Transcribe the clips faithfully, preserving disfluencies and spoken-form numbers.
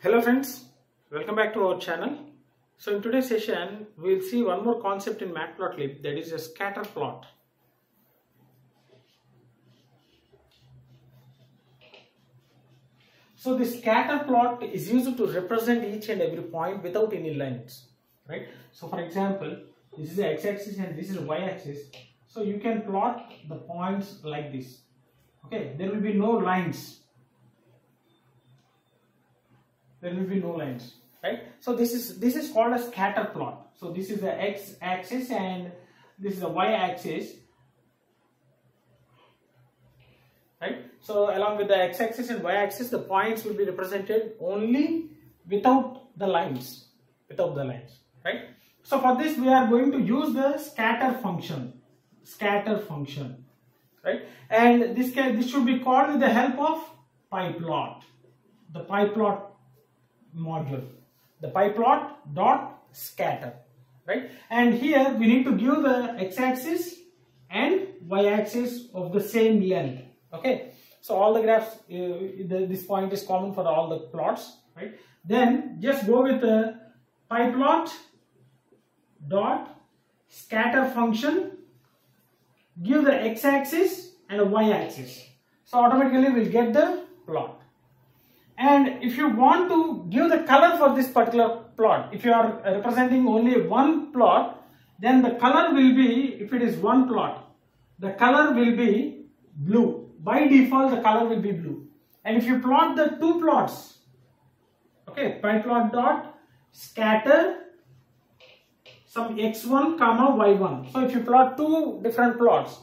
Hello friends, welcome back to our channel. So in today's session we will see one more concept in MATPLOTLIB, that is a scatter plot. So the scatter plot is used to represent each and every point without any lines, right? So for example, this is the x-axis and this is the y-axis. So you can plot the points like this. Okay, there will be no lines. There will be no lines, right? So this is this is called a scatter plot. So this is the x-axis and this is the y-axis. Right? So along with the x-axis and y-axis, the points will be represented only without the lines, without the lines, right? So for this, we are going to use the scatter function, scatter function, right? And this can this should be called with the help of pie plot, the pie plot module, the pie plot dot scatter, right? And here we need to give the x-axis and y-axis of the same length. Okay, so all the graphs, uh, the, this point is common for all the plots, right? Then just go with the pie plot dot scatter function, give the x-axis and a y-axis. So automatically we'll get the plot. And if you want to give the color for this particular plot, if you are representing only one plot, then the color will be, if it is one plot, the color will be blue. By default, the color will be blue. And if you plot the two plots, okay, pie plot dot scatter some x one comma y one. So if you plot two different plots,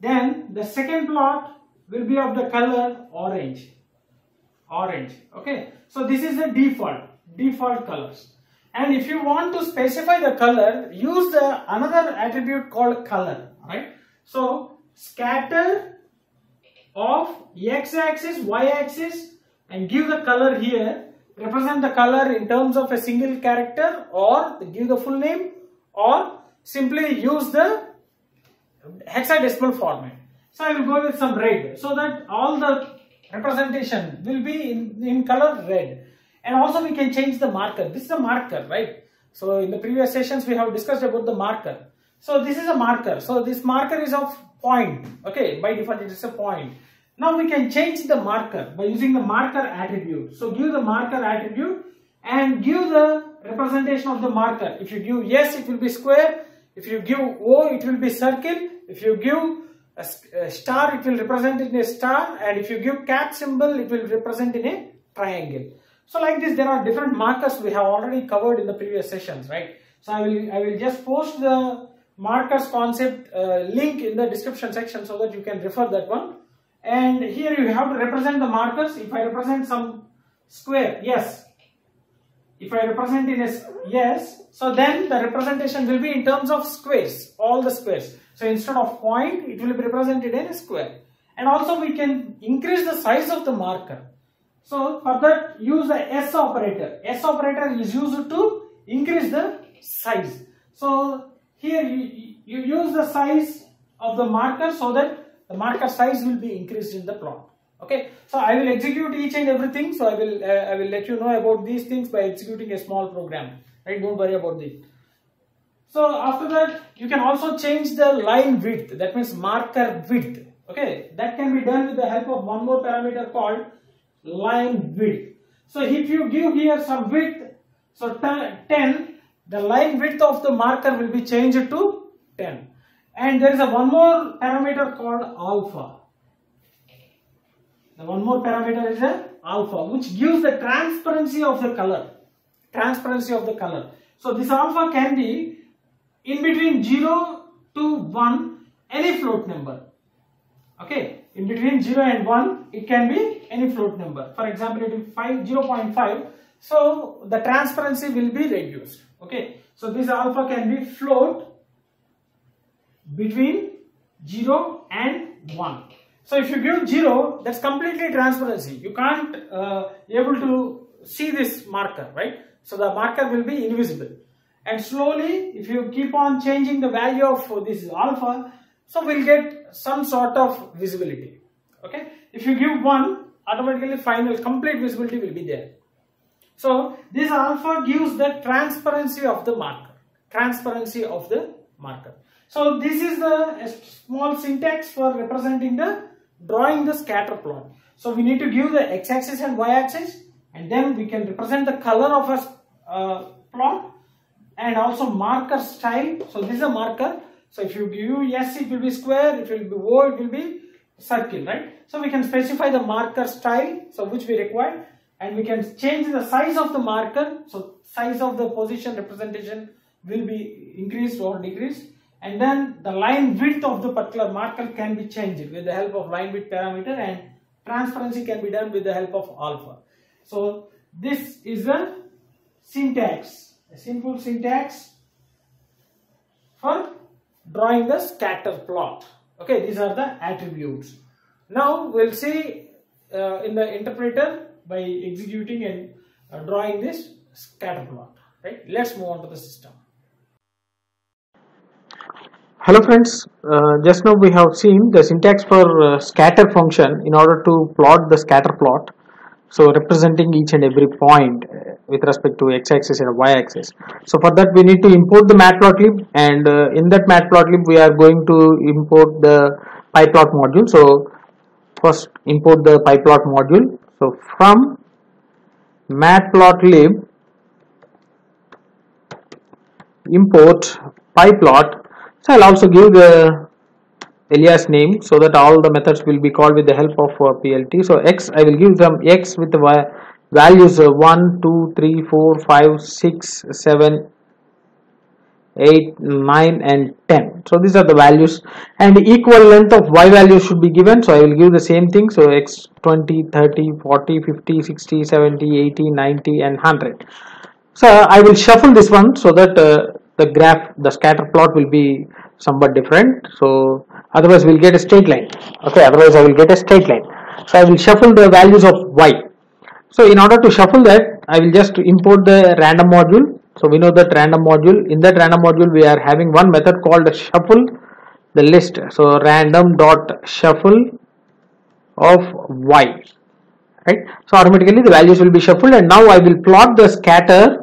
then the second plot will be of the color orange, orange. Okay, so this is the default, default colors. And if you want to specify the color, use the another attribute called color, right? So scatter of x-axis, y-axis, and give the color here, represent the color in terms of a single character or give the full name or simply use the hexadecimal format. So I will go with some red so that all the representation will be in, in color red. And also we can change the marker. This is a marker, right? So in the previous sessions we have discussed about the marker. So this is a marker. So this marker is of point. Okay, by default it is a point. Now we can change the marker by using the marker attribute. So give the marker attribute and give the representation of the marker. If you give yes, it will be square. If you give O, it will be circle. If you give a star, it will represent in a star. And if you give cat symbol, it will represent in a triangle. So like this, there are different markers we have already covered in the previous sessions, right? So I will, I will just post the markers concept uh, link in the description section so that you can refer that one. And here you have to represent the markers. If I represent some square, yes. If I represent in a yes, so then the representation will be in terms of squares, all the squares. So instead of point, it will be represented in a square. And also we can increase the size of the marker. So for that, use the S operator. S operator is used to increase the size. So here you, you use the size of the marker so that the marker size will be increased in the plot. Okay, so I will execute each and everything. So I will uh, I will let you know about these things by executing a small program. Right, don't worry about this. So after that, you can also change the line width. That means marker width. Okay, that can be done with the help of one more parameter called line width. So if you give here some width, so ten. The line width of the marker will be changed to ten. And there is a one more parameter called alpha. The one more parameter is a alpha, which gives the transparency of the color. Transparency of the color. So this alpha can be in between zero to one, any float number. Okay, in between zero and one, it can be any float number. For example, it will be zero point five. So the transparency will be reduced. Okay, so this alpha can be float between zero and one. So if you give zero, that's completely transparency. You can't uh, able to see this marker, right? So the marker will be invisible. and slowly if you keep on changing the value of this alpha, so we'll get some sort of visibility. Okay, if you give one, automatically final complete visibility will be there. So this alpha gives the transparency of the marker, transparency of the marker. So this is the small syntax for representing the drawing the scatter plot. So we need to give the x-axis and y-axis, and then we can represent the color of a uh, plot and also marker style. So this is a marker. So if you give yes, it will be square, if it will be O, it will be circle, right? So we can specify the marker style, so which we require, and we can change the size of the marker. So size of the position representation will be increased or decreased, and then the line width of the particular marker can be changed with the help of line width parameter, and transparency can be done with the help of alpha. So this is a syntax, a simple syntax for drawing the scatter plot. Okay, these are the attributes. Now we'll see uh, in the interpreter by executing and uh, drawing this scatter plot. Right? Let's move on to the system. Hello friends, uh, just now we have seen the syntax for uh, scatter function in order to plot the scatter plot. So representing each and every point with respect to x-axis and y-axis. So for that we need to import the matplotlib, and uh, in that matplotlib we are going to import the pyplot module. So first import the pyplot module. So from matplotlib import pyplot. So I'll also give the alias name so that all the methods will be called with the help of uh, P L T. So x, I will give them x with y values uh, one, two, three, four, five, six, seven, eight, nine and ten. So these are the values, and equal length of y value should be given. So I will give the same thing. So x twenty, thirty, forty, fifty, sixty, seventy, eighty, ninety and one hundred. So I will shuffle this one so that uh, the graph, the scatter plot will be somewhat different. So otherwise we'll get a straight line. Okay, otherwise I will get a straight line. So I will shuffle the values of y. So in order to shuffle that, I will just import the random module. So we know that random module, in that random module we are having one method called shuffle the list. So random dot shuffle of y, right? So automatically the values will be shuffled, and now I will plot the scatter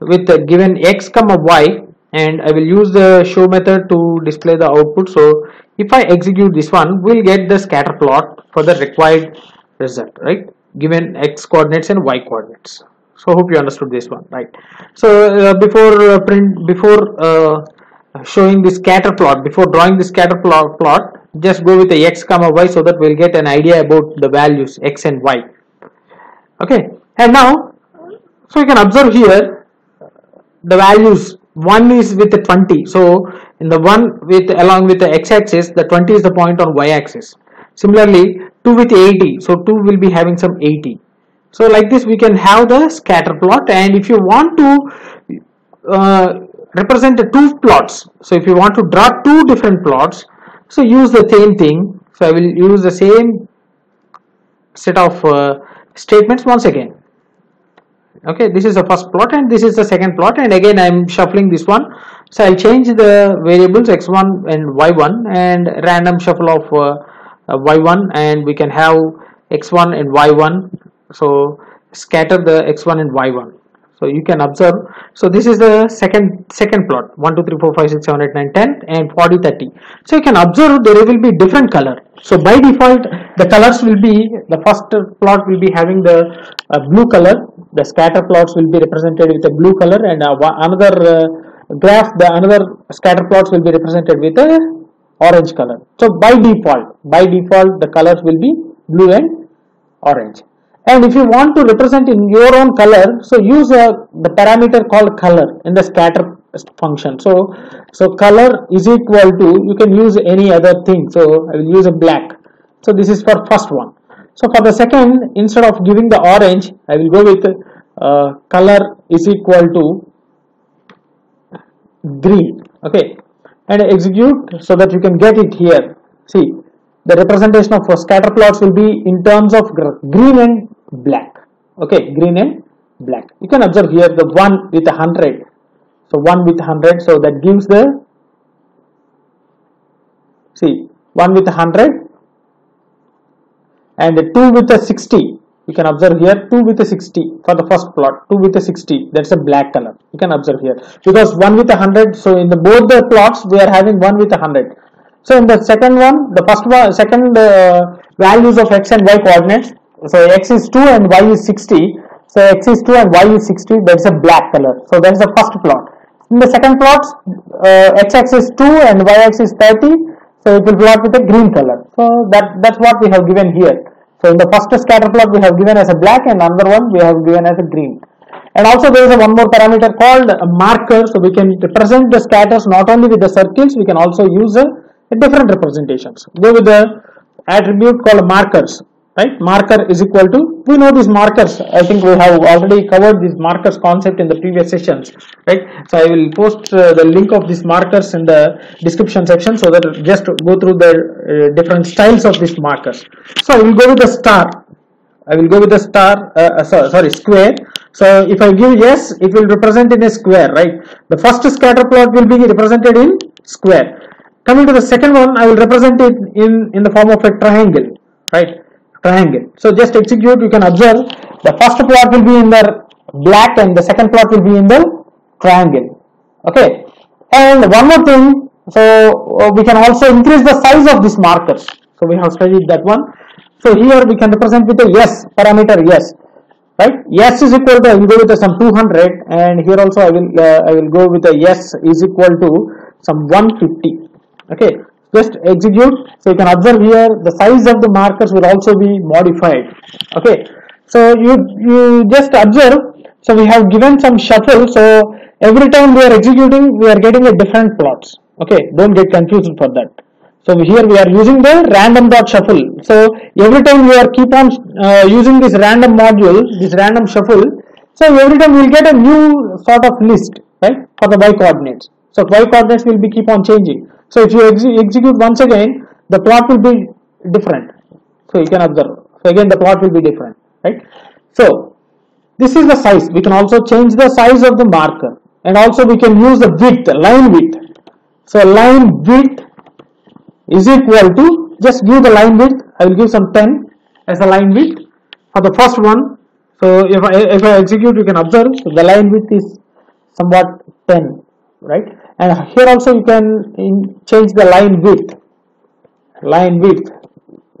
with a given x comma y, and I will use the show method to display the output. So if I execute this one, we'll get the scatter plot for the required result, right, given x coordinates and y coordinates. So hope you understood this one, right? So uh, before uh, print before uh, showing the scatter plot, before drawing the scatter plot, plot just go with the x comma y so that we'll get an idea about the values x and y. Okay, and now so you can observe here the values. One is with the twenty, so in the one with along with the x-axis, the twenty is the point on y-axis. Similarly, two with eighty, so two will be having some eighty. So like this we can have the scatter plot. And if you want to uh, represent the two plots, so if you want to draw two different plots, so use the same thing. So I will use the same set of uh, statements once again. Okay, this is the first plot and this is the second plot, and again I am shuffling this one. So I'll change the variables x one and y one, and random shuffle of uh, uh, y one, and we can have x one and y one. So scatter the x one and y one. So you can observe. So this is the second second plot, one, two, three, four, five, six, seven, eight, nine, ten and forty, thirty. So you can observe there will be different color. So by default the colors will be, the first plot will be having the uh, blue color. The scatter plots will be represented with a blue color, and uh, another uh, graph, the another scatter plots will be represented with a orange color. So by default, by default the colors will be blue and orange. And if you want to represent in your own color, so use uh, the parameter called color in the scatter function. So, so color is equal to, you can use any other thing. So I will use a black. So this is for first one. So for the second, instead of giving the orange, I will go with uh, color is equal to green. Okay, and execute so that you can get it here. See, the representation of uh, scatter plots will be in terms of green and black. Okay, green and black. You can observe here the one with a hundred. So one with one hundred, so that gives the, see, one with one hundred and two with a sixty. You can observe here two with a sixty for the first plot, two with a sixty, that's a black color. You can observe here because one with one hundred, so in the both the plots we are having one with one hundred. So in the second one, the first one, second uh, values of x and y coordinates, so x is two and y is sixty. So x is two and y is sixty, that's a black color. So that's the first plot. In the second plot, uh, x-axis is two and y-axis is thirty. So it will plot with a green color. So that, that's what we have given here. So in the first scatter plot we have given as a black, and another one we have given as a green. And also there is a one more parameter called a marker. So we can represent the scatters not only with the circles, we can also use a, a different representations. Go with the attribute called markers. Right? Marker is equal to, we know these markers, I think we have already covered this markers concept in the previous sessions, right? So I will post uh, the link of these markers in the description section, so that just go through the uh, different styles of these markers. So I will go with the star, I will go with the star, uh, uh, sorry, sorry, square. So if I give yes, it will represent in a square, right? The first scatter plot will be represented in square. Coming to the second one, I will represent it in, in the form of a triangle, right? Triangle. So just execute, you can observe the first plot will be in the black and the second plot will be in the triangle. Okay. And one more thing, so uh, we can also increase the size of these markers. So we have studied that one. So here we can represent with a yes parameter, yes, right? Yes is equal to, I will go with some two hundred, and here also I will uh, I will go with a yes is equal to some one fifty. Okay. Just execute, so you can observe here the size of the markers will also be modified. Okay, so you you just observe, so we have given some shuffle, so every time we are executing we are getting a different plots. Okay, don't get confused for that. So here we are using the random dot shuffle, so every time we are keep on uh, using this random module, this random shuffle, so every time we will get a new sort of list, right, for the y coordinates. So y coordinates will be keep on changing. So if you ex execute once again, the plot will be different. So you can observe. So again the plot will be different, right? So this is the size. We can also change the size of the marker, and also we can use the width, line width. So line width is equal to, just give the line width. I will give some ten as a line width for the first one. So if I, if I execute, you can observe. So the line width is somewhat ten, right? And here also you can in change the line width. Line width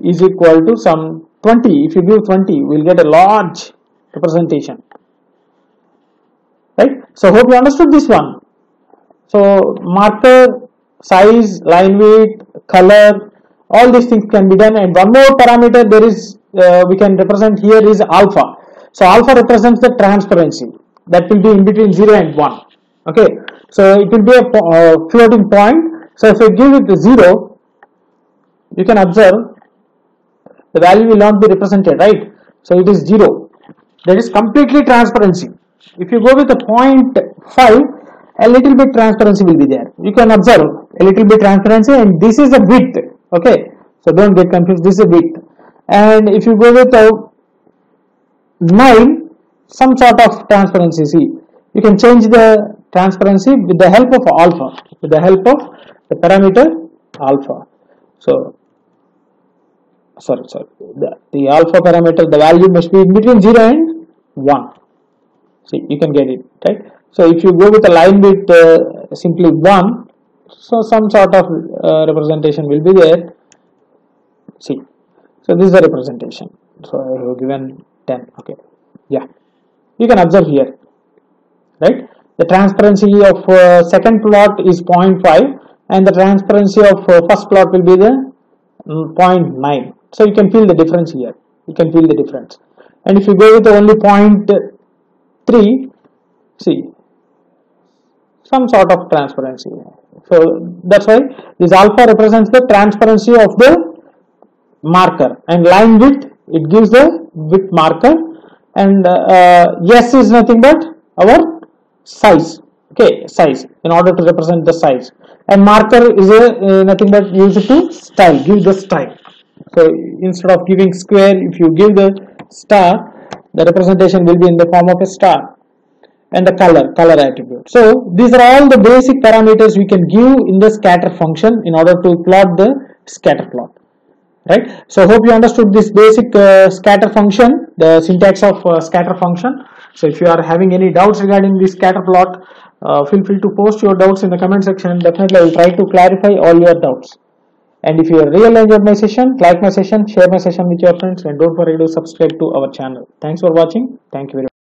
is equal to some twenty. If you give twenty, we'll get a large representation. Right? So hope you understood this one. So marker, size, line width, color, all these things can be done. And one more parameter there is uh, we can represent here is alpha. So alpha represents the transparency that will be in between zero and one. Okay. So it will be a uh, floating point. So if you give it to zero, you can observe the value will not be represented, right? So it is zero. That is completely transparency. If you go with a zero point five, a little bit transparency will be there. You can observe a little bit transparency, and this is the width. Okay. So don't get confused. This is the width. And if you go with a nine, some sort of transparency. See, you can change the transparency with the help of alpha, with the help of the parameter alpha. So, sorry, sorry, the, the alpha parameter, the value must be in between zero and one. See, you can get it, right? So, if you go with a line width uh, simply one, so some sort of uh, representation will be there. See, so this is the representation. So, I have given ten, okay, yeah, you can observe here, right? The transparency of uh, second plot is zero point five, and the transparency of uh, first plot will be the um, zero point nine. So you can feel the difference here. You can feel the difference. And if you go with only zero point three, see, some sort of transparency. So that's why this alpha represents the transparency of the marker, and line width, it gives the width marker, and uh, uh, yes is nothing but our size. Okay, size, in order to represent the size. And marker is a uh, nothing but use it to style, give the style. So instead of giving square, if you give the star, the representation will be in the form of a star. and the color, color attribute. So these are all the basic parameters we can give in the scatter function in order to plot the scatter plot. Right. So hope you understood this basic uh, scatter function, the syntax of uh, scatter function. So if you are having any doubts regarding this scatter plot, uh, feel free to post your doubts in the comment section. Definitely I will try to clarify all your doubts. And if you are really enjoyed my session, like my session, share my session with your friends, and don't forget to subscribe to our channel. Thanks for watching. Thank you very much.